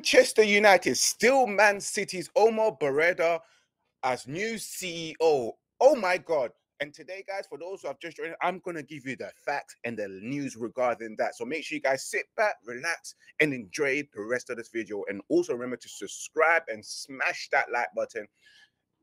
Manchester United, still Man City's Omar Berrada as new CEO. Oh my God. And today, guys, for those who have just joined, I'm going to give you the facts and the news regarding that. So make sure you guys sit back, relax, and enjoy the rest of this video. And also remember to subscribe and smash that like button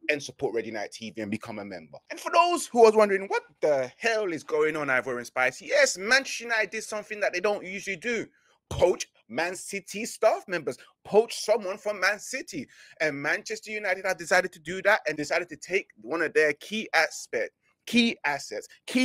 and support Red United TV and become a member. And for those who was wondering, what the hell is going on, Ivorian Spice? Yes, Manchester United did something that they don't usually do. Poach Man City staff members, poach someone from Man City. And Manchester United have decided to do that and decided to take one of their key assets, key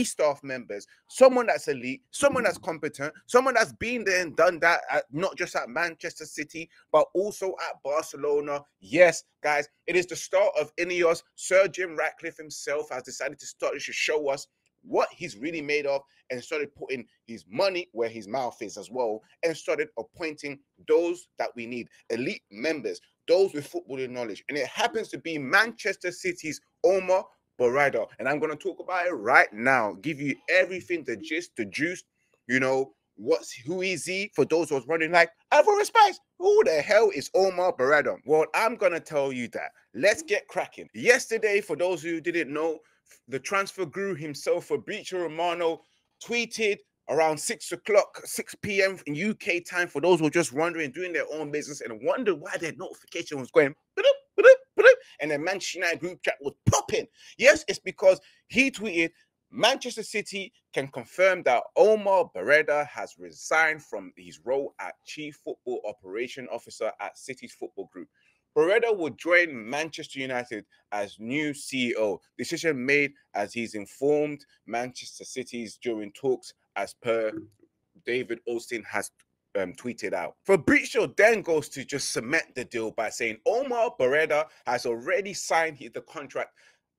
staff members, someone that's elite, someone that's competent, someone that's been there and done that, not just at Manchester City, but also at Barcelona. Yes, guys, it is the start of Ineos. Sir Jim Ratcliffe himself has decided to start to show us what he's really made of and started putting his money where his mouth is as well and started appointing those that we need, elite members, those with footballing knowledge. And it happens to be Manchester City's Omar Berrada, and I'm going to talk about it right now, give you everything, the gist, the juice, you know, who is he? For those who was running like, Ivorian Spice, who the hell is Omar Berrada? Well, I'm going to tell you that. Let's get cracking. Yesterday, for those who didn't know, the transfer guru himself, Fabrizio Romano, tweeted around 6 p.m. in UK time, for those who are just wondering, doing their own business and wondered why their notification was going, and the Manchester United group chat was popping. Yes, it's because he tweeted, Manchester City can confirm that Omar Berrada has resigned from his role as Chief Football Operation Officer at City Football Group. Berrada will join Manchester United as new CEO. Decision made as he's informed Manchester City's during talks, as per David Osteen has tweeted out. Fabrizio then goes to just cement the deal by saying Omar Berrada has already signed the contract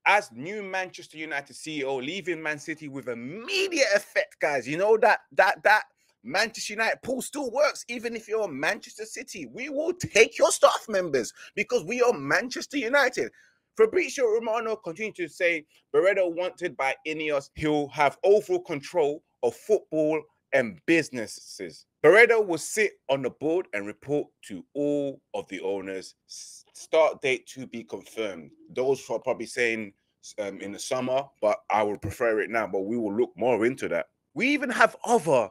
as new Manchester United CEO, leaving Man City with immediate effect, guys. You know that Manchester United pool still works, even if you're Manchester City. We will take your staff members because we are Manchester United. Fabrizio Romano continued to say Berrada, wanted by Ineos, he'll have overall control of football and businesses. Berrada will sit on the board and report to all of the owners. Start date to be confirmed. Those are probably saying in the summer, but I would prefer it now, but we will look more into that. We even have other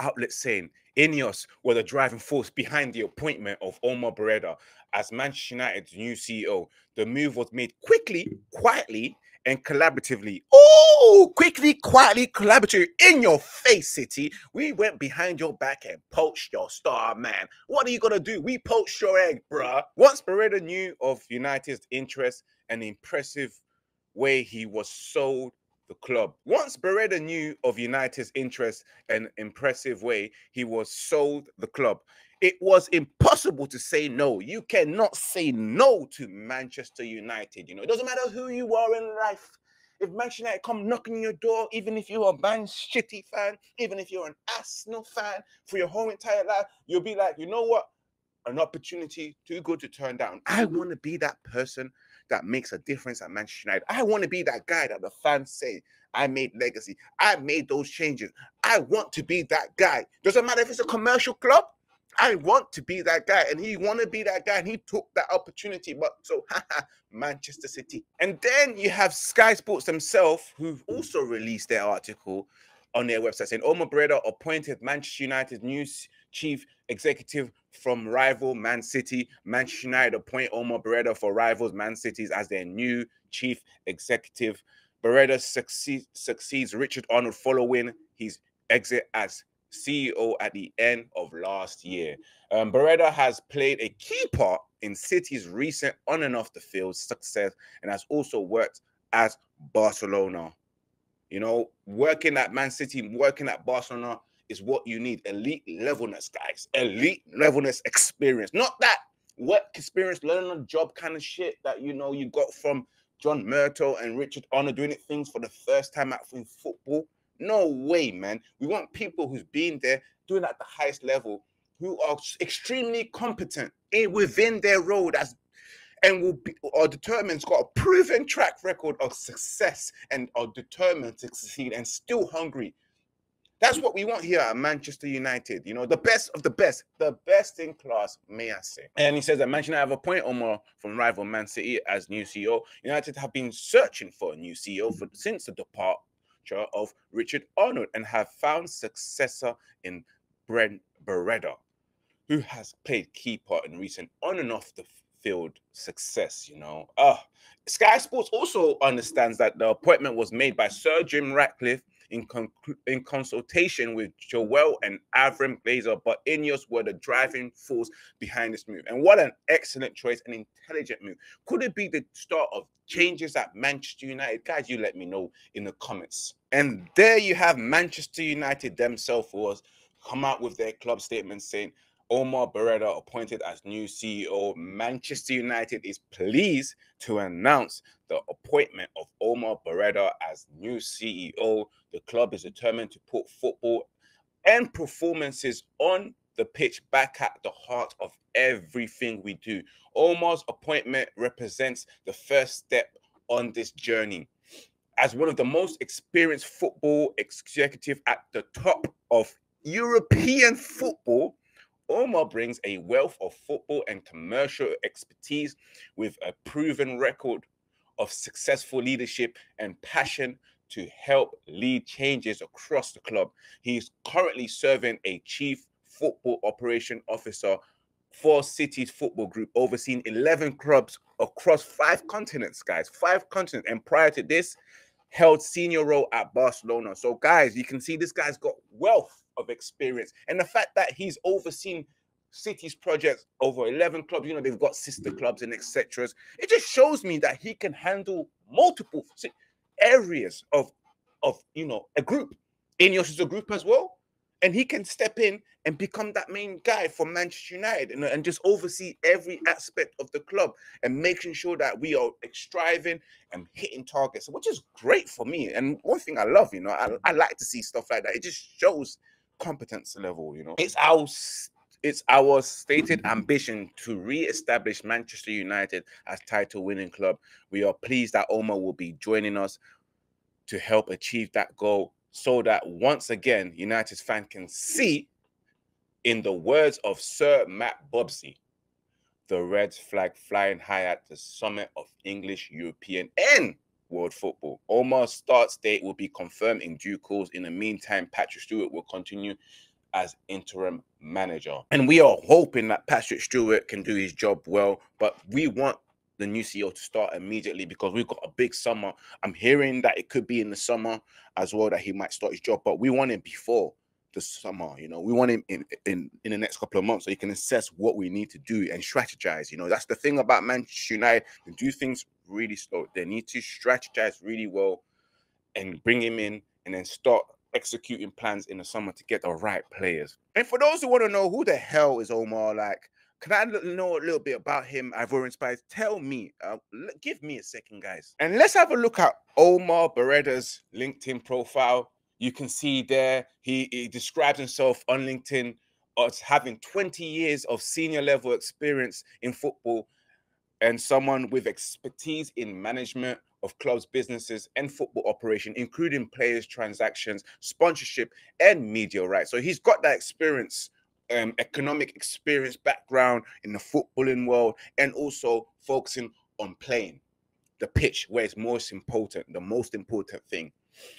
outlets saying Ineos were the driving force behind the appointment of Omar Berrada as Manchester United's new CEO. The move was made quickly, quietly, and collaboratively. Oh, quickly, quietly, collaboratively. In your face, City. We went behind your back and poached your star, man. What are you going to do? We poached your egg, bruh. Once Berrada knew of United's interest and the impressive way he was sold the club. It was impossible to say no. You cannot say no to Manchester United. You know, it doesn't matter who you are in life. If Manchester United come knocking on your door, even if you are a Man City fan, even if you're an Arsenal fan for your whole entire life, you'll be like, you know what? An opportunity too good to turn down. I want to be that person that makes a difference at Manchester United. I want to be that guy that the fans say, I made legacy. I made those changes. I want to be that guy. Doesn't matter if it's a commercial club. I want to be that guy. And he wanted to be that guy. And he took that opportunity. But so, Manchester City. And then you have Sky Sports themselves, who've also released their article on their website saying Omar Berrada appointed Manchester United's new chief executive from rival Man City. Manchester United appoint Omar Berrada for rivals Man City's as their new chief executive. Berrada succeeds Richard Arnold following his exit as CEO at the end of last year. Berrada has played a key part in City's recent on and off the field success and has also worked at Barcelona. You know, working at Man City, working at Barcelona is what you need. Elite levelness, guys. Elite levelness experience. Not that work experience, learning on the job kind of shit that, you know, you got from John Murto and Richard Arnold doing things for the first time out in football. No way, man. We want people who's been there, doing it at the highest level, who are extremely competent within their role and are determined, got a proven track record of success and are determined to succeed and still hungry. That's what we want here at Manchester United. You know, the best of the best in class, may I say. And he says that Manchester United have appointed Omar from rival Man City as new CEO. United have been searching for a new CEO since the departure of Richard Arnold and have found successor in Brent Berrada, who has played key part in recent on and off the field success, you know. Sky Sports also understands that the appointment was made by Sir Jim Ratcliffe in consultation with Joel and Avram Glazer, but Ineos were the driving force behind this move. And what an excellent choice, an intelligent move. Could it be the start of changes at Manchester United? Guys, you let me know in the comments. And there you have Manchester United themselves was come out with their club statement saying, Omar Berrada appointed as new CEO. Manchester United is pleased to announce the appointment of Omar Berrada as new CEO. The club is determined to put football and performances on the pitch back at the heart of everything we do. Omar's appointment represents the first step on this journey. As one of the most experienced football executive at the top of European football, Omar brings a wealth of football and commercial expertise with a proven record of successful leadership and passion to help lead changes across the club. He is currently serving a Chief Football Operation Officer for City Football Group, overseeing 11 clubs across 5 continents, guys, 5 continents. And prior to this, held senior role at Barcelona. So, guys, you can see this guy's got wealth of experience. And the fact that he's overseen City's projects over 11 clubs, you know, they've got sister clubs and etc. It just shows me that he can handle multiple areas of you know, a group. Ineos is a group as well. And he can step in and become that main guy for Manchester United and just oversee every aspect of the club and making sure that we are striving and hitting targets, which is great for me. And one thing I love, you know, I like to see stuff like that. It just shows competence level, you know. It's our stated ambition to re-establish Manchester United as title-winning club. We are pleased that Omar will be joining us to help achieve that goal, so that once again, United's fan can see, in the words of Sir Matt Busby, the red flag flying high at the summit of English, European and world football. Omar's start date will be confirmed in due course. In the meantime, Patrick Stewart will continue as interim manager. And we are hoping that Patrick Stewart can do his job well, but we want the new CEO to start immediately because we've got a big summer. I'm hearing that it could be in the summer as well that he might start his job, but we want him before the summer, you know. We want him in the next couple of months so he can assess what we need to do and strategize, you know. That's the thing about Manchester United. They do things really slow. They need to strategize really well and bring him in and then start executing plans in the summer to get the right players. And for those who want to know who the hell is Omar, like, can I know a little bit about him, Ivorian Spice? Tell me. Give me a second, guys. And let's have a look at Omar Berrada's LinkedIn profile. You can see there, he describes himself on LinkedIn as having 20 years of senior level experience in football and someone with expertise in management of clubs, businesses, and football operation, including players, transactions, sponsorship, and media rights. So he's got that experience. Economic experience background in the footballing world and also focusing on playing the pitch where it's most important, the most important thing.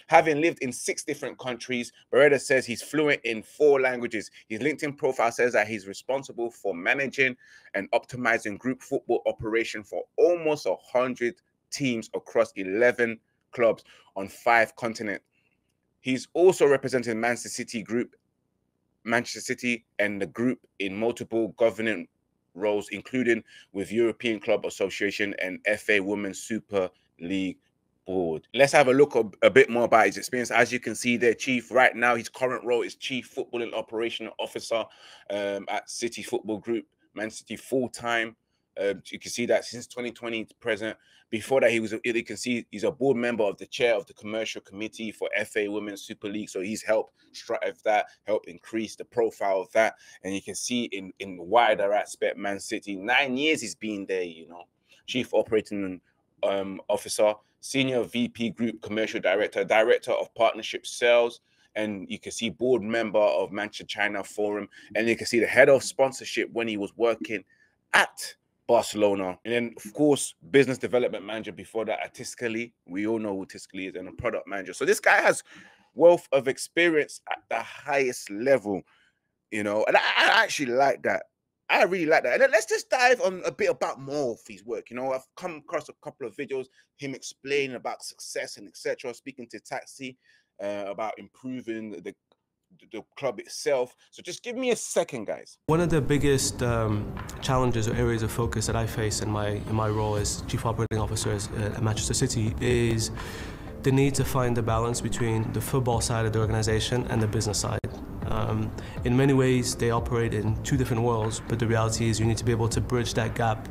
Having lived in 6 different countries, Berrada says he's fluent in 4 languages. His LinkedIn profile says that he's responsible for managing and optimizing group football operation for almost 100 teams across 11 clubs on 5 continents. He's also representing Manchester City and the group in multiple governing roles, including with European Club Association and FA Women's Super League board. Let's have a look a bit more about his experience. As you can see there, Chief, right now, his current role is Chief Football and Operational Officer at City Football Group, Man City full-time. You can see that since 2020 to present. Before that, you can see he's a board member of the chair of the commercial committee for FA Women's Super League. So he's helped strive that, helped increase the profile of that. And you can see in the wider aspect, Man City, 9 years he's been there, you know. Chief Operating Officer, Senior VP Group Commercial Director, Director of Partnership Sales, and you can see board member of Manchester China Forum, and you can see the head of sponsorship when he was working at Barcelona, and then of course business development manager before that at Tiscali. We all know who Tiscali is, and a product manager. So this guy has wealth of experience at the highest level, you know, and I actually like that. I really like that. And let's just dive on a bit about more of his work. You know, I've come across a couple of videos, him explaining about success and etc., speaking to Taxi about improving the club itself. So just give me a second, guys. One of the biggest challenges or areas of focus that I face in my role as Chief Operating Officer at Manchester City is the need to find the balance between the football side of the organization and the business side. In many ways, they operate in two different worlds, but the reality is you need to be able to bridge that gap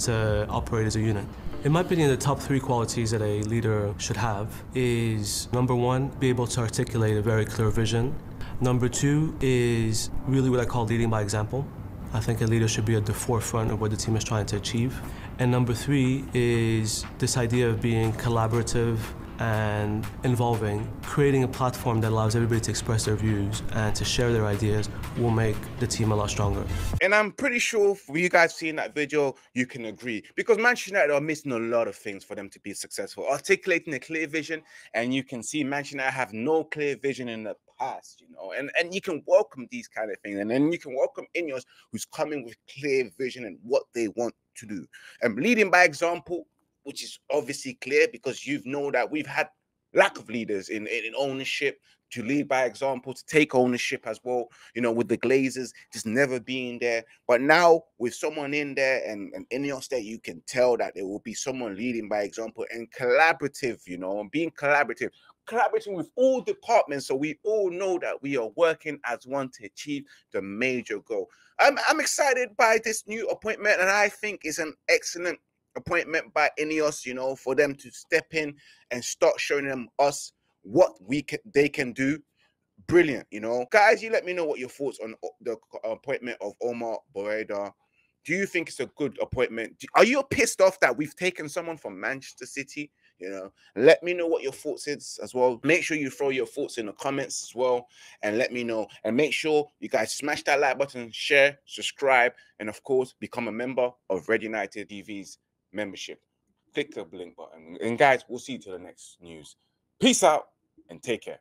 to operate as a unit. In my opinion, the top three qualities that a leader should have is, number one, be able to articulate a very clear vision. Number two is really what I call leading by example. I think a leader should be at the forefront of what the team is trying to achieve. And number three is this idea of being collaborative and involving. Creating a platform that allows everybody to express their views and to share their ideas will make the team a lot stronger. And I'm pretty sure for you guys seeing that video, you can agree, because Manchester United are missing a lot of things for them to be successful. Articulating a clear vision, and you can see Manchester United have no clear vision in the past, you know, and you can welcome these kind of things, and then you can welcome Ineos, who's coming with clear vision and what they want to do. And leading by example, which is obviously clear, because you've known that we've had lack of leaders in ownership, to lead by example, to take ownership as well, you know, with the Glazers just never being there. But now with someone in there and Ineos there, you can tell that there will be someone leading by example and collaborative, you know, and being collaborative, collaborating with all departments, so we all know that we are working as one to achieve the major goal. I'm excited by this new appointment, and I think it's an excellent appointment by Ineos, you know, for them to step in and start showing us what they can do. Brilliant, you know. Guys, you let me know what your thoughts on the appointment of Omar Berrada. Do you think it's a good appointment? Are you pissed off that we've taken someone from Manchester City? You know, let me know what your thoughts is as well. Make sure you throw your thoughts in the comments as well, and let me know. And make sure you guys smash that like button, share, subscribe, and of course, become a member of Red United TV's membership. Click the blink button, and guys, we'll see you to the next news. Peace out and take care.